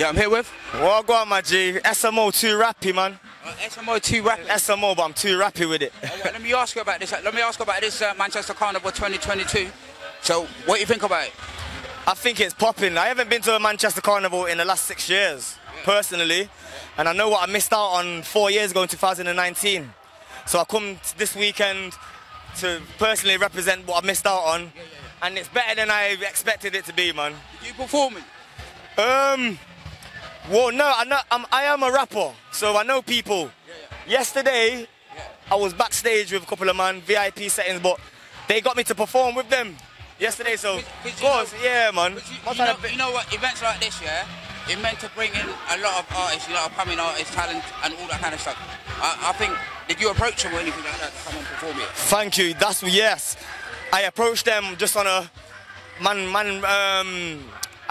Yeah, I'm here with? Well, go on, my G. Smo2Rappy, man. Smo2Rappy? Smo, but I'm too rappy with it. Right, let me ask you about this. Let me ask you about this Manchester Carnival 2022. So, what do you think about it? I think it's popping. I haven't been to a Manchester Carnival in the last 6 years, personally. And I know what I missed out on 4 years ago in 2019. So I come this weekend to personally represent what I missed out on. And it's better than I expected it to be, man. Did you perform it? Well, no, I am a rapper, so I know people. Yesterday, I was backstage with a couple of man, VIP settings, but they got me to perform with them. Yesterday, so of course, yeah, man. You know what? Events like this, yeah, it meant to bring in a lot of artists, a lot of coming artists, talent, and all that kind of stuff. I think, did you approach them or anything like that to come and perform here? Thank you. That's yes. I approached them just on a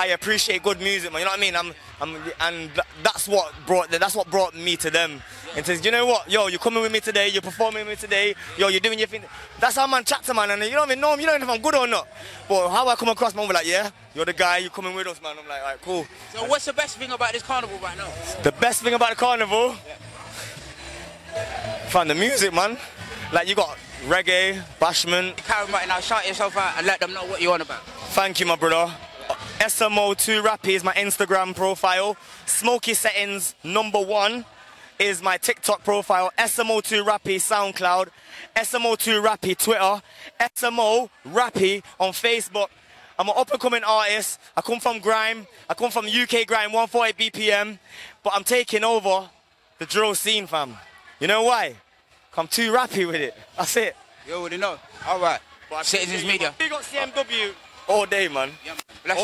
I appreciate good music, man. You know what I mean? And that's what brought me to them. And says, you know what, yo, you're coming with me today, you're performing with me today, yo, you're doing your thing. That's how man chat to man, and you don't even know him, you don't know if I'm good or not. But how I come across, man, we're like, yeah, you're the guy, you're coming with us, man. I'm like, all right, cool. So what's the best thing about this carnival right now? The best thing about the carnival? Yeah. Find the music, man. Like, you got reggae, bashment. Carry right now, shout yourself out and let them know what you're on about. Thank you, my brother. Smo2Rappy is my Instagram profile. Smokey Settings #1 is my TikTok profile. Smo2Rappy SoundCloud. Smo2Rappy Twitter. Smo2Rappy on Facebook. I'm an up-and-coming artist. I come from grime. I come from UK grime, 140 BPM. But I'm taking over the drill scene, fam. You know why? 'Cause I'm too rappy with it. That's it. You already know. All right. Citizens Media. We got CMW all day, man. Yeah, man.